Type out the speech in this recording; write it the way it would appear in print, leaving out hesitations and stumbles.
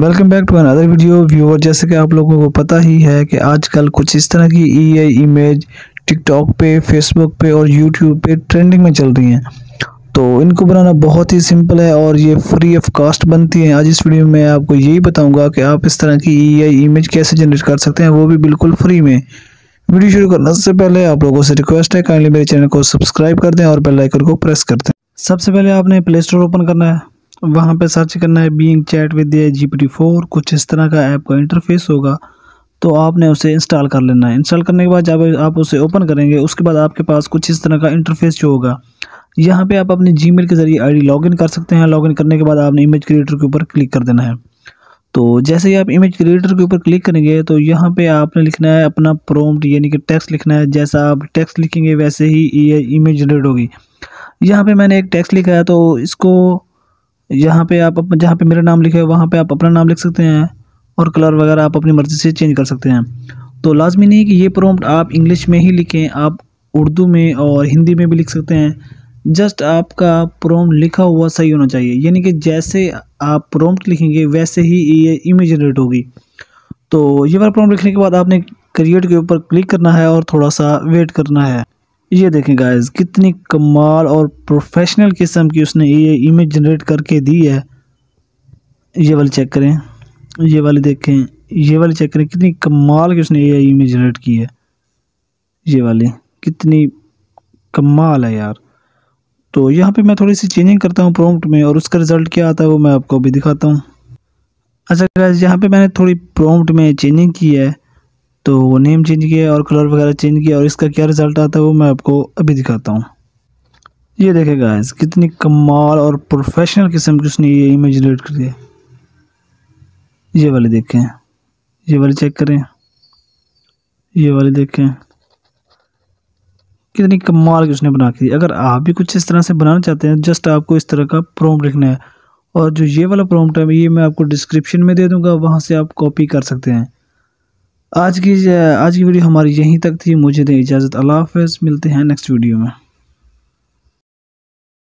Welcome back to another video viewer. जैसे कि आप लोगों को पता ही है कि आजकल कुछ इस तरह की एआई इमेज टिकटॉक पे, फेसबुक पे और यूट्यूब पे ट्रेंडिंग में चल रही हैं, तो इनको बनाना बहुत ही सिंपल है और ये फ्री ऑफ कास्ट बनती हैं। आज इस वीडियो में आपको यही बताऊंगा कि आप इस तरह की एआई इमेज कैसे जनरेट कर सकते हैं, वो भी बिल्कुल फ्री में। वीडियो शुरू करने से पहले आप लोगों से रिक्वेस्ट है, काइंडली मेरे चैनल को सब्सक्राइब कर दें और बेल आइकन को प्रेस कर दें। सबसे पहले आपने प्ले स्टोर ओपन करना है, वहाँ पे सर्च करना है बीइंग चैट विद GPT-4। कुछ इस तरह का ऐप का इंटरफेस होगा, तो आपने उसे इंस्टॉल कर लेना है। इंस्टॉल करने के बाद जब आप उसे ओपन करेंगे, उसके बाद आपके पास कुछ इस तरह का इंटरफेस जो होगा, यहाँ पे आप अपने जीमेल के ज़रिए आईडी लॉगिन कर सकते हैं। लॉगिन करने के बाद आपने इमेज क्रिएटर के ऊपर क्लिक कर देना है। तो जैसे ही आप इमेज क्रिएटर के ऊपर क्लिक करेंगे, तो यहाँ पे आपने लिखना है अपना प्रॉम्प्ट, यानी कि टेक्स्ट लिखना है। जैसा आप टेक्स्ट लिखेंगे वैसे ही ये इमेज जनरेट होगी। यहाँ पे मैंने एक टेक्स्ट लिखा है, तो इसको यहाँ पे आप जहाँ पे मेरा नाम लिखा है वहाँ पे आप अपना नाम लिख सकते हैं और कलर वगैरह आप अपनी मर्ज़ी से चेंज कर सकते हैं। तो लाजमी नहीं कि ये प्रॉम्प्ट आप इंग्लिश में ही लिखें, आप उर्दू में और हिंदी में भी लिख सकते हैं। जस्ट आपका प्रॉम्प्ट लिखा हुआ सही होना चाहिए, यानी कि जैसे आप प्रॉम्प्ट लिखेंगे वैसे ही ये इमेज जनरेट होगी। तो ये बार प्रॉम्प्ट लिखने के बाद आपने क्रिएट के ऊपर क्लिक करना है और थोड़ा सा वेट करना है। ये देखें गाइस, कितनी कमाल और प्रोफेशनल किस्म की उसने ये इमेज जनरेट करके दी है। ये वाली चेक करें, ये वाली देखें, ये वाली चेक करें, कितनी कमाल की उसने ये इमेज जनरेट की है। ये वाली कितनी कमाल है यार। तो यहाँ पे मैं थोड़ी सी चेंजिंग करता हूँ प्रॉम्प्ट में और उसका रिज़ल्ट क्या आता है वो मैं आपको अभी दिखाता हूँ। अच्छा गाइस, यहाँ पे मैंने थोड़ी प्रॉम्प्ट में चेंजिंग की है, तो वो नेम चेंज किया है और कलर वगैरह चेंज किया और इसका क्या रिज़ल्ट आता है वो मैं आपको अभी दिखाता हूँ। ये देखें गाइस, कितनी कमाल और प्रोफेशनल किस्म की उसने ये इमेज जनरेट करी है। ये वाली देखें, ये वाली चेक करें, ये वाली देखें, कितनी कमाल की उसने बना के दी। अगर आप भी कुछ इस तरह से बनाना चाहते हैं, जस्ट आपको इस तरह का प्रॉम्प्ट लिखना है। और जो ये वाला प्रॉम्प्ट है ये मैं आपको डिस्क्रिप्शन में दे दूंगा, वहाँ से आप कॉपी कर सकते हैं। आज की वीडियो हमारी यहीं तक थी। मुझे दें इजाज़त, अल्लाह हाफ़िज़, मिलते हैं नेक्स्ट वीडियो में।